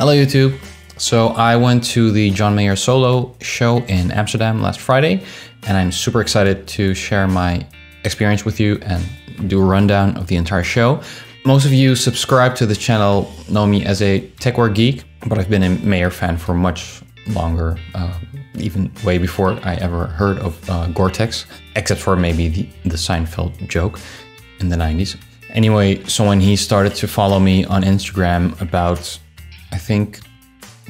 Hello YouTube. So I went to the John Mayer solo show in Amsterdam last Friday, and I'm super excited to share my experience with you and do a rundown of the entire show. Most of you subscribe to the channel know me as a Techwear geek, but I've been a Mayer fan for much longer, even way before I ever heard of Gore-Tex, except for maybe the Seinfeld joke in the 90s. Anyway, so when he started to follow me on Instagram about, I think,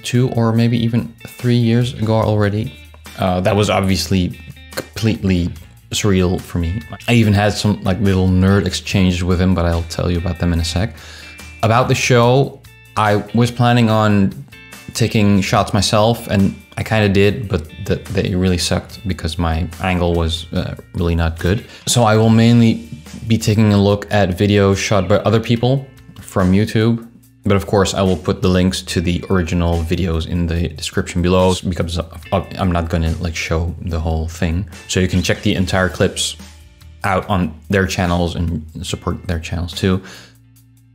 2 or maybe even 3 years ago already, that was obviously completely surreal for me. I even had some like little nerd exchanges with him, but I'll tell you about them in a sec. About the show, I was planning on taking shots myself, and I kind of did, but they really sucked because my angle was really not good. So I will mainly be taking a look at videos shot by other people from YouTube. But of course, I will put the links to the original videos in the description below, because I'm not going to like show the whole thing. So you can check the entire clips out on their channels and support their channels too.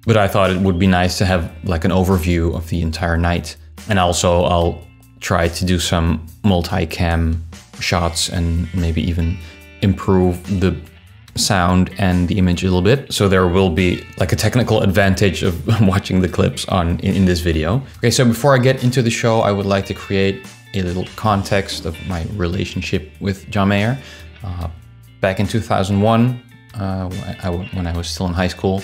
But I thought it would be nice to have like an overview of the entire night. And also I'll try to do some multi-cam shots and maybe even improve the sound and the image a little bit, so there will be like a technical advantage of watching the clips in this video. Okay, so before I get into the show, I would like to create a little context of my relationship with John Mayer. Back in 2001, when I was still in high school,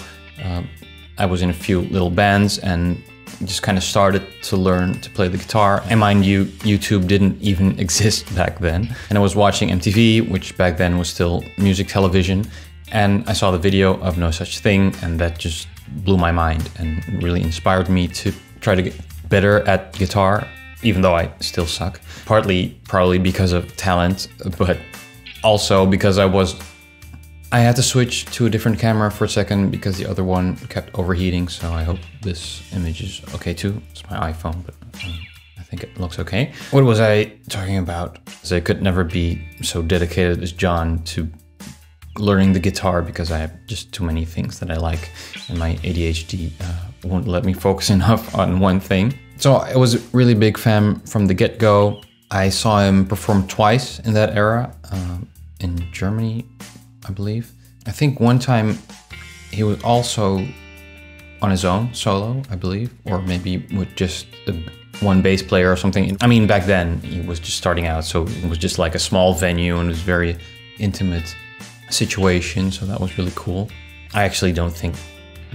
I was in a few little bands and just kind of started to learn to play the guitar. And mind you, YouTube didn't even exist back then. And I was watching MTV, which back then was still music television. And I saw the video of No Such Thing, and that just blew my mind and really inspired me to try to get better at guitar, even though I still suck. Partly probably because of talent, but also because I had to switch to a different camera for a second because the other one kept overheating, so I hope this image is okay too. It's my iPhone, but I think it looks okay. What was I talking about? So I could never be so dedicated as John to learning the guitar because I have just too many things that I like, and my ADHD won't let me focus enough on one thing. So I was a really big fan from the get-go. I saw him perform twice in that era, in Germany, I believe. I think one time he was also on his own solo, I believe, or maybe with just one bass player or something. I mean, back then he was just starting out, so it was just like a small venue and it was a very intimate situation, so that was really cool. I actually don't think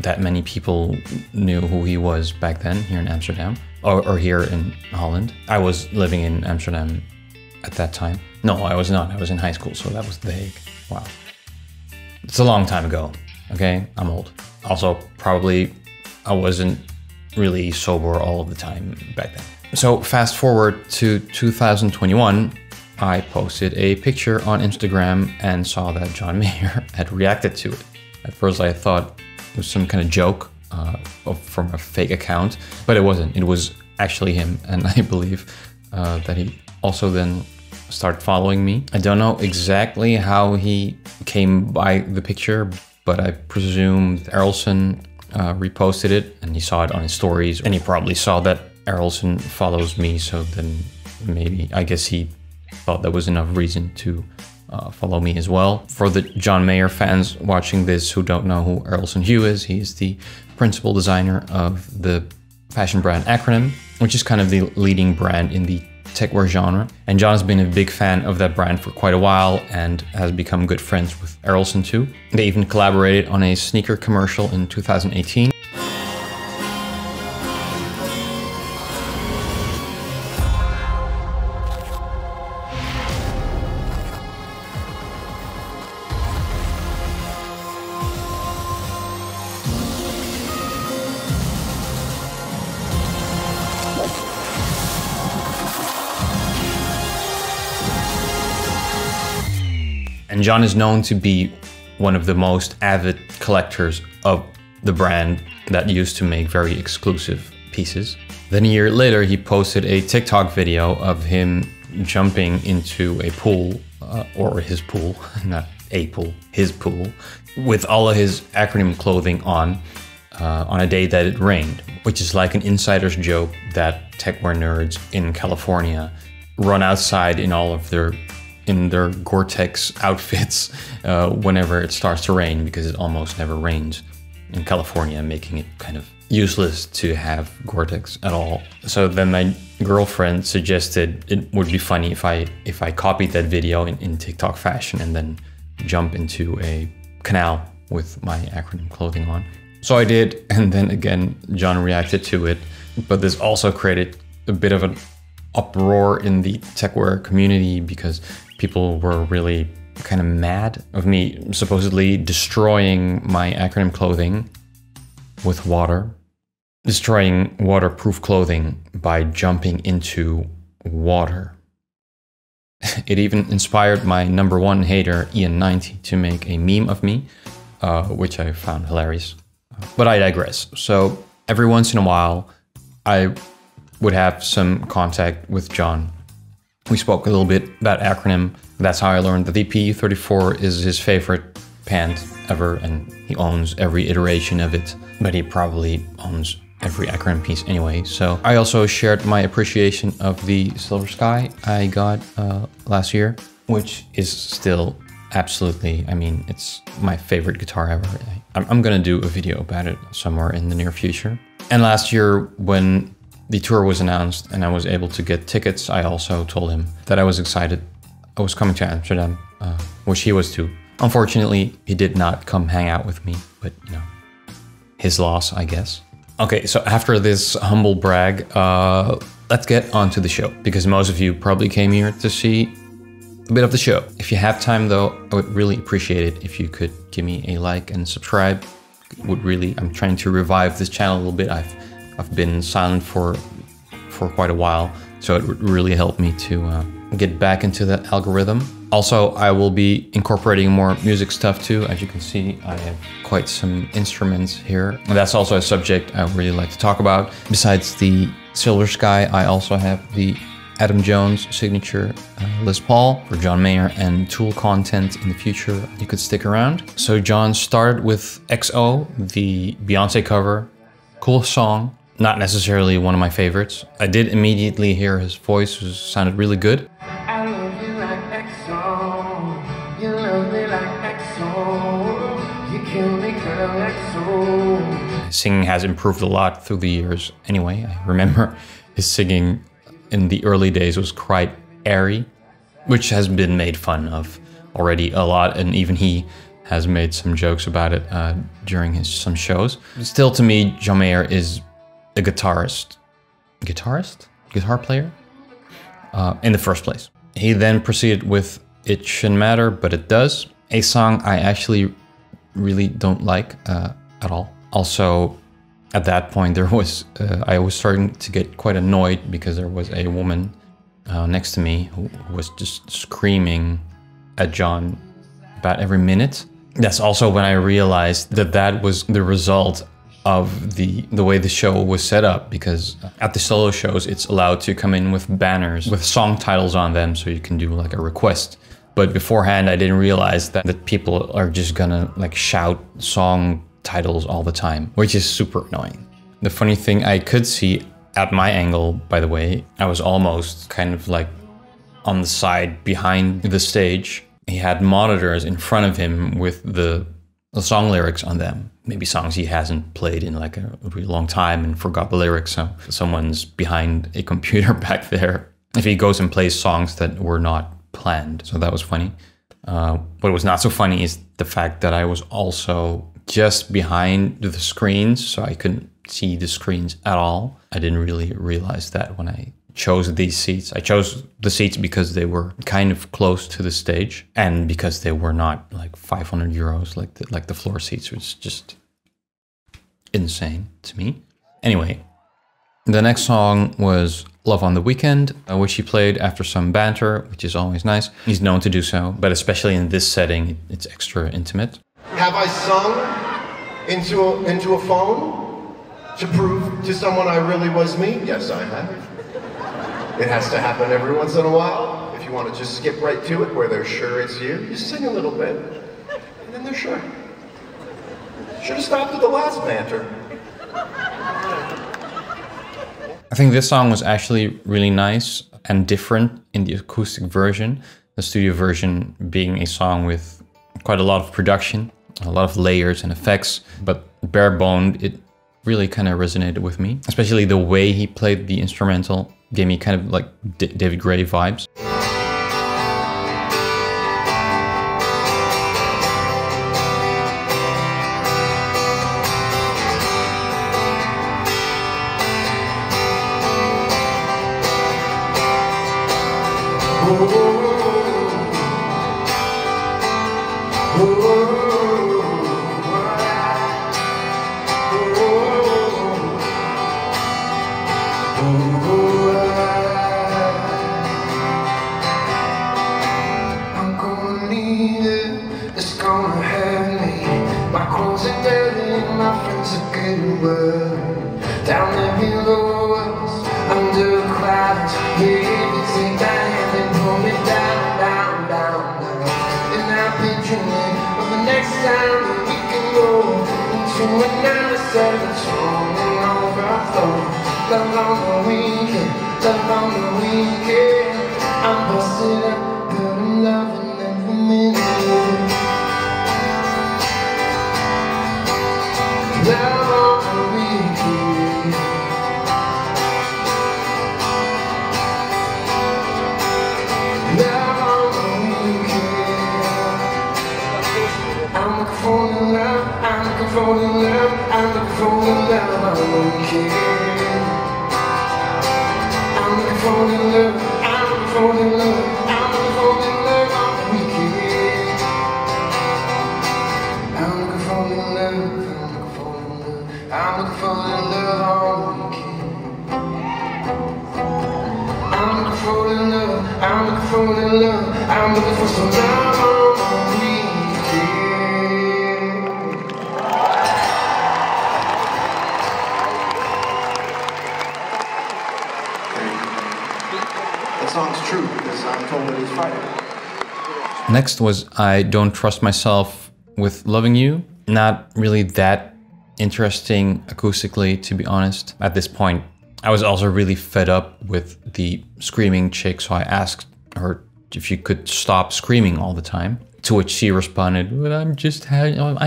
that many people knew who he was back then here in Amsterdam, or here in Holland. I was living in Amsterdam at that time. No, I was not. I was in high school, so that was the... Wow. It's a long time ago, okay? I'm old. Also, probably I wasn't really sober all of the time back then. So fast forward to 2021, I posted a picture on Instagram and saw that John Mayer had reacted to it. At first I thought it was some kind of joke from a fake account, but it wasn't. It was actually him, and I believe that he also then started following me. I don't know exactly how he came by the picture, but I presume Errolson reposted it, and he saw it on his stories, and he probably saw that Errolson follows me, so then maybe, I guess he thought that was enough reason to follow me as well. For the John Mayer fans watching this who don't know who Errolson Hugh is, he is the principal designer of the fashion brand Acronym, which is kind of the leading brand in the Techwear genre, and John has been a big fan of that brand for quite a while and has become good friends with Errolson too. They even collaborated on a sneaker commercial in 2018. And John is known to be one of the most avid collectors of the brand that used to make very exclusive pieces. Then a year later, he posted a TikTok video of him jumping into a pool, or his pool, not a pool, his pool, with all of his Acronym clothing on. on a day that it rained, which is like an insider's joke that techwear nerds in California run outside in all of their Gore-Tex outfits whenever it starts to rain, because it almost never rains in California, making it kind of useless to have Gore-Tex at all. So then my girlfriend suggested it would be funny if I copied that video in TikTok fashion and then jump into a canal with my Acronym clothing on. So I did, and then again, John reacted to it, but this also created a bit of an uproar in the techwear community because people were really kind of mad of me supposedly destroying my Acronym clothing with water, destroying waterproof clothing by jumping into water. It even inspired my #1 hater, Ian90, to make a meme of me, which I found hilarious. But I digress. So every once in a while, I would have some contact with John. We spoke a little bit about Acronym. That's how I learned that the PE34 is his favorite pant ever, and he owns every iteration of it, but he probably owns every Acronym piece anyway. So I also shared my appreciation of the Silver Sky I got last year, which is still absolutely, I mean, it's my favorite guitar ever. I'm gonna do a video about it somewhere in the near future. And last year when the tour was announced and I was able to get tickets, I also told him that I was excited. I was coming to Amsterdam, which he was too. Unfortunately, he did not come hang out with me, but you know, his loss, I guess. Okay, so after this humble brag, let's get on to the show, because most of you probably came here to see a bit of the show. If you have time though, I would really appreciate it if you could give me a like and subscribe. It would really, I'm trying to revive this channel a little bit. I've been silent for quite a while, so it would really help me to get back into the algorithm. Also, I will be incorporating more music stuff too. As you can see, I have quite some instruments here. And that's also a subject I really like to talk about. Besides the Silver Sky, I also have the Adam Jones signature Les Paul for John Mayer and Tool content in the future. You could stick around. So John started with XO, the Beyoncé cover. Cool song. Not necessarily one of my favorites. I did immediately hear his voice, which sounded really good. I love you like XO. You love me like XO. You kill me, girl, XO. Singing has improved a lot through the years. Anyway, I remember his singing in the early days was quite airy, which has been made fun of already a lot, and even he has made some jokes about it during some shows. Still, to me, John Mayer is a guitar player in the first place. He then proceeded with It Shouldn't Matter, But It Does, a song I actually really don't like at all. Also, at that point, there was I was starting to get quite annoyed because there was a woman next to me who was just screaming at John about every minute. That's also when I realized that that was the result of the way the show was set up, because at the solo shows, it's allowed to come in with banners with song titles on them, so you can do like a request. But beforehand, I didn't realize that people are just gonna like shout song titles all the time, which is super annoying. The funny thing I could see at my angle, by the way, I was almost kind of like on the side behind the stage. He had monitors in front of him with the song lyrics on them. Maybe songs he hasn't played in like a really long time and forgot the lyrics, so someone's behind a computer back there if he goes and plays songs that were not planned. So that was funny. What was not so funny is the fact that I was also just behind the screens, so I couldn't see the screens at all. I didn't really realize that when I chose these seats. I chose the seats because they were kind of close to the stage and because they were not like 500 euros like the floor seats, which is just insane to me. Anyway, the next song was Love on the Weekend, which he played after some banter, which is always nice. He's known to do so, but especially in this setting, it's extra intimate. Have I sung into a phone to prove to someone I really was me? Yes, I have. It has to happen every once in a while. If you want to just skip right to it where they're sure it's you, you sing a little bit, and then they're sure. Should have stopped at the last banter. I think this song was actually really nice and different in the acoustic version. The studio version being a song with quite a lot of production, a lot of layers and effects, but bare-boned, it really kind of resonated with me. Especially the way he played the instrumental gave me kind of like David Gray vibes. Next was I Don't Trust Myself with Loving You. Not really that interesting acoustically, to be honest. At this point, I was also really fed up with the screaming chick, so I asked her if she could stop screaming all the time. To which she responded, "Well, I'm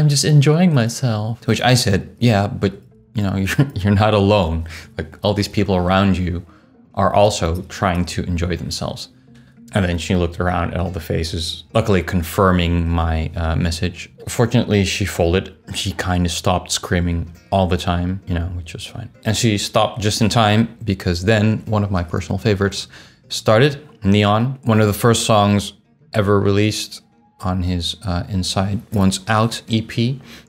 just enjoying myself." To which I said, "Yeah, but you know, you're not alone. Like all these people around you are also trying to enjoy themselves." And then she looked around at all the faces, luckily confirming my message. Fortunately, she folded. She kind of stopped screaming all the time, you know, which was fine. And she stopped just in time because then one of my personal favorites started, Neon. One of the first songs ever released on his Inside One's Out EP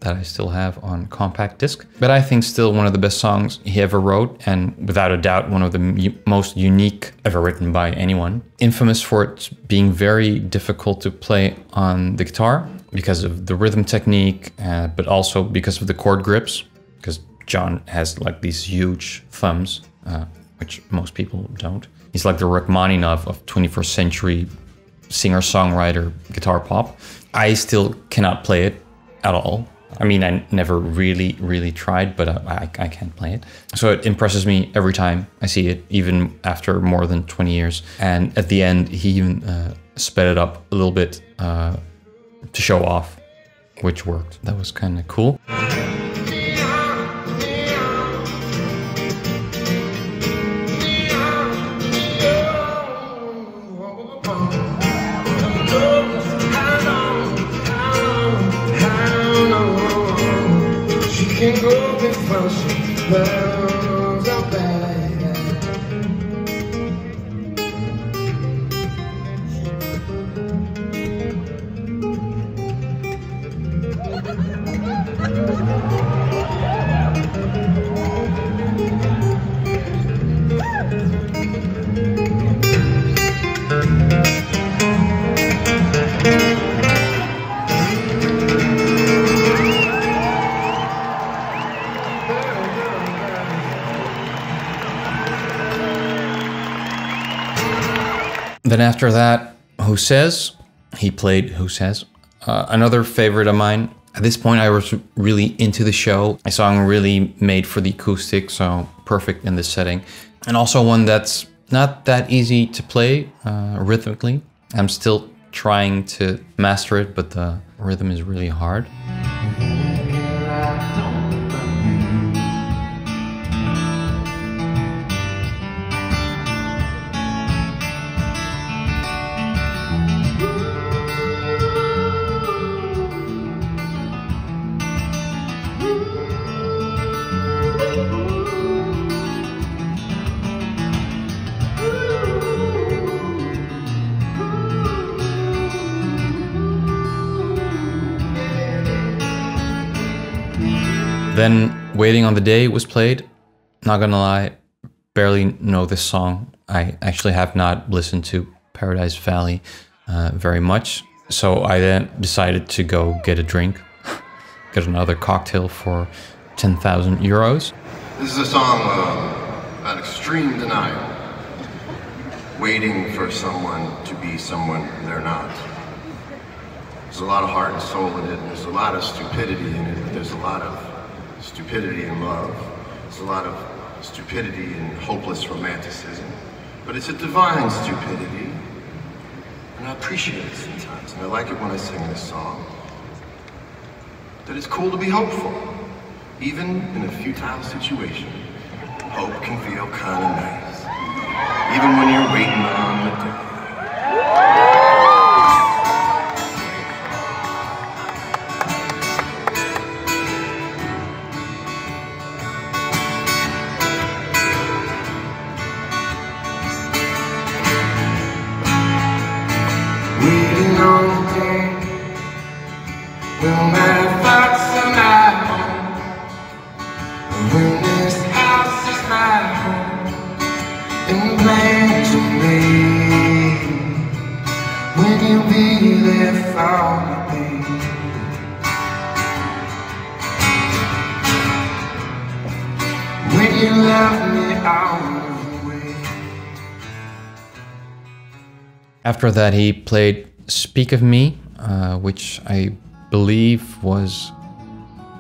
that I still have on compact disc. But I think still one of the best songs he ever wrote, and without a doubt one of the most unique ever written by anyone. Infamous for it being very difficult to play on the guitar because of the rhythm technique, but also because of the chord grips, because John has like these huge thumbs, which most people don't. He's like the Rachmaninoff of 21st century singer-songwriter guitar pop. I still cannot play it at all. I mean, I never really, really tried, but I can't play it. So it impresses me every time I see it, even after more than 20 years. And at the end, he even sped it up a little bit to show off, which worked. That was kind of cool. Then after that, Who Says? He played Who Says. Another favorite of mine. At this point, I was really into the show. A song really made for the acoustic, so perfect in this setting. And also one that's not that easy to play rhythmically. I'm still trying to master it, but the rhythm is really hard. Then Waiting on the Day was played. Not gonna lie, barely know this song. I actually have not listened to Paradise Valley very much. So I then decided to go get a drink, get another cocktail for 10,000 euros. This is a song about extreme denial. Waiting for someone to be someone they're not. There's a lot of heart and soul in it, and there's a lot of stupidity in it, but there's a lot of stupidity in love. There's a lot of stupidity and hopeless romanticism. But it's a divine stupidity. And I appreciate it sometimes. And I like it when I sing this song. That it's cool to be hopeful. Even in a futile situation, hope can feel kind of nice. Even when you're waiting on the day. After that, he played Speak of Me, which I believe was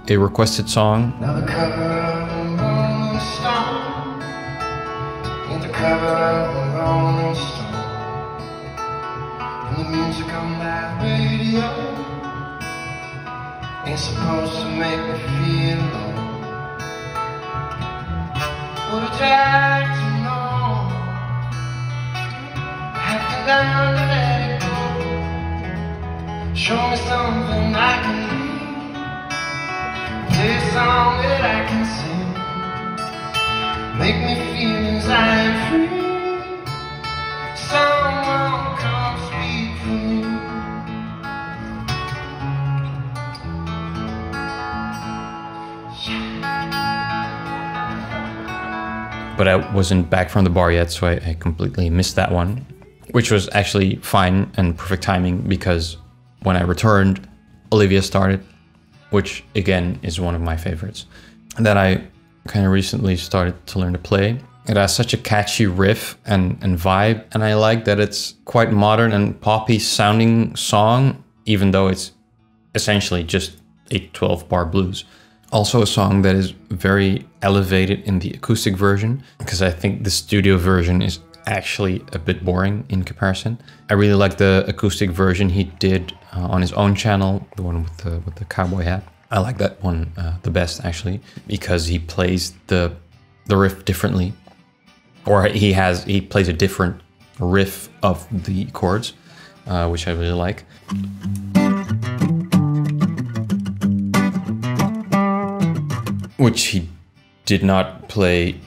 a requested song. Now the cover of the Rolling Stone, and the cover of the Rolling Stone, and the music on that radio is supposed to make me feel old. Would have tried to know, have to learn to let it go. Show me something I can do. Play a song that I can sing. Make me feel as I am free. Someone come speak for me. Yeah. But I wasn't back from the bar yet, so I completely missed that one, which was actually fine and perfect timing, because when I returned, Olivia started, which again is one of my favorites that I kind of recently started to learn to play. It has such a catchy riff and vibe, and I like that it's quite modern and poppy sounding song, even though it's essentially just a 12-bar blues. Also a song that is very elevated in the acoustic version, because I think the studio version is actually a bit boring in comparison. I really like the acoustic version he did on his own channel, the one with the cowboy hat. I like that one the best, actually, because he plays the riff differently, or he plays a different riff of the chords, which I really like. Which he did not play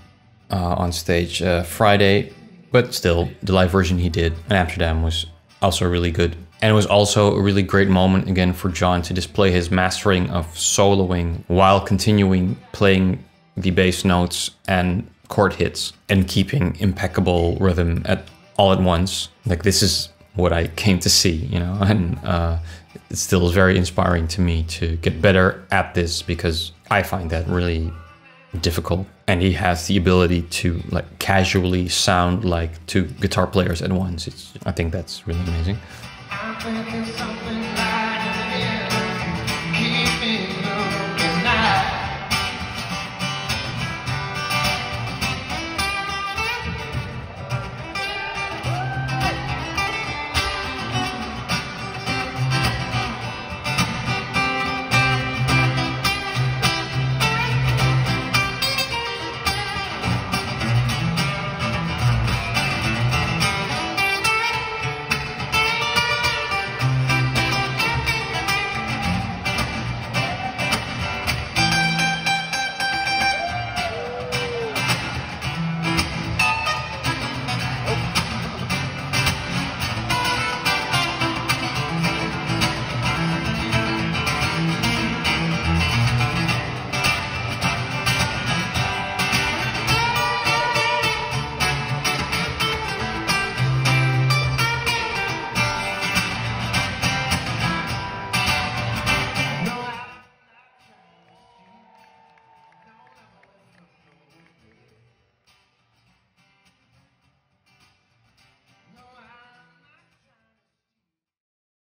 on stage Friday. But still, the live version he did in Amsterdam was also really good. And it was also a really great moment again for John to display his mastering of soloing while continuing playing the bass notes and chord hits and keeping impeccable rhythm all at once. Like, this is what I came to see, you know, and it still is very inspiring to me to get better at this, because I find that really difficult. And he has the ability to like casually sound like two guitar players at once. I think that's really amazing.